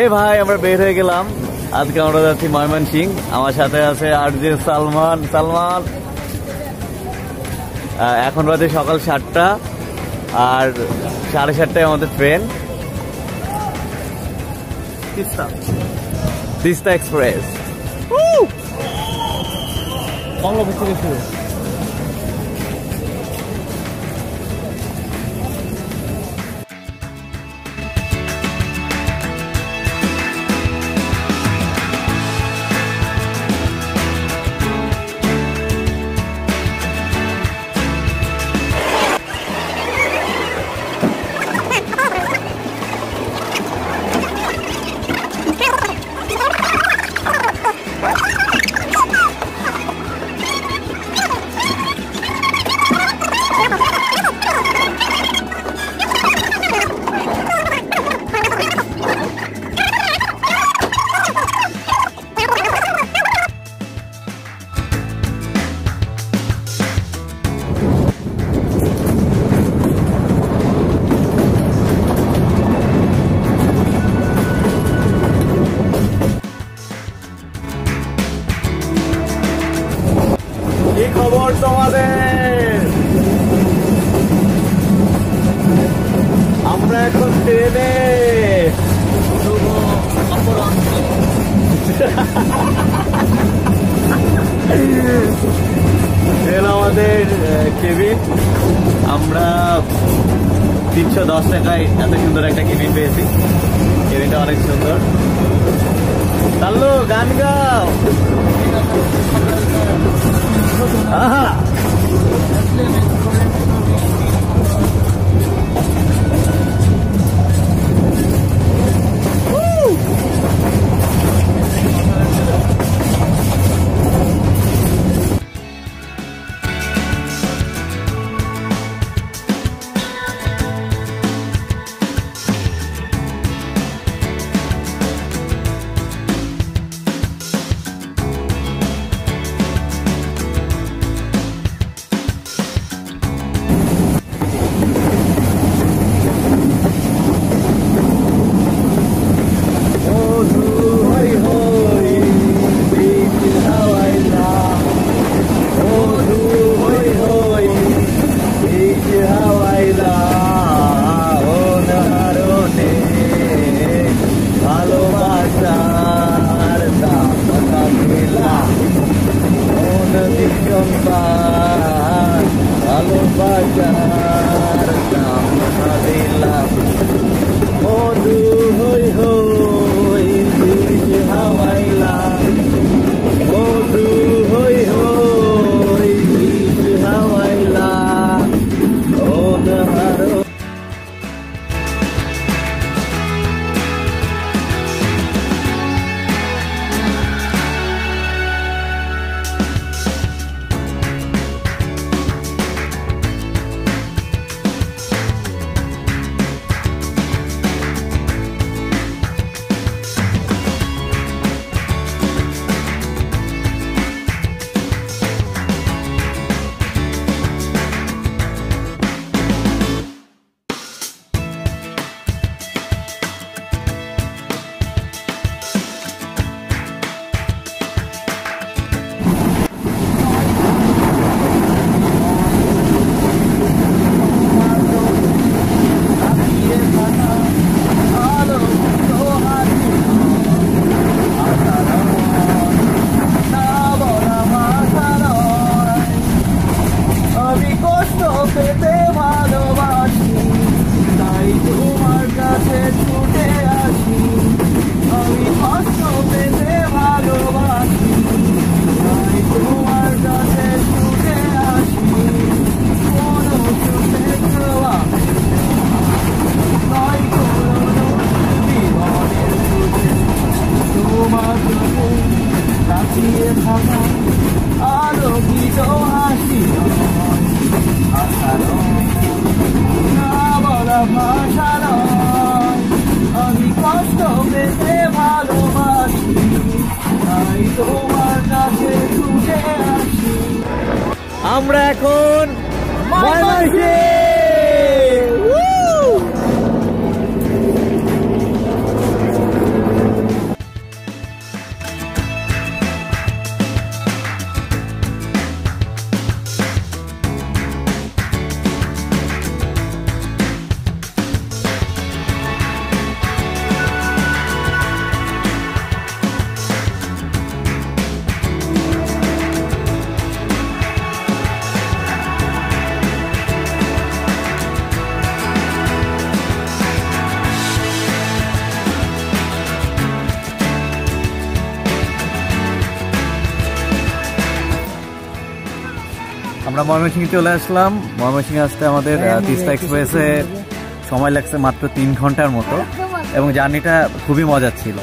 ए भाई আমরা বের হয়ে গেলাম আজকে আমরা যাচ্ছি ময়মনসিংহ আমার সাথে আছে আরজে সালমান এখন রাতে সকাল 7টা আর 7:30টায় আমাদের ট্রেন তিস্তা এক্সপ্রেস বাংলা ভাষা থেকে শুরু আমরা এখন ট্রেনে ট্রেন আমাদের কেবিন আমরা 310 টাকায় এত সুন্দর একটা কেবিন পেয়েছি কেবিনটা অনেক সুন্দর তাহলে গান গাও আমরা এখন আমরা ময়মনসিংহে চলে আসলাম। ময়মনসিংহে আসতে আমাদের তিস্তা এক্সপ্রেসে সময় লাগছে মাত্র 3 ঘন্টার মতো এবং জার্নিটা খুবই মজার ছিল।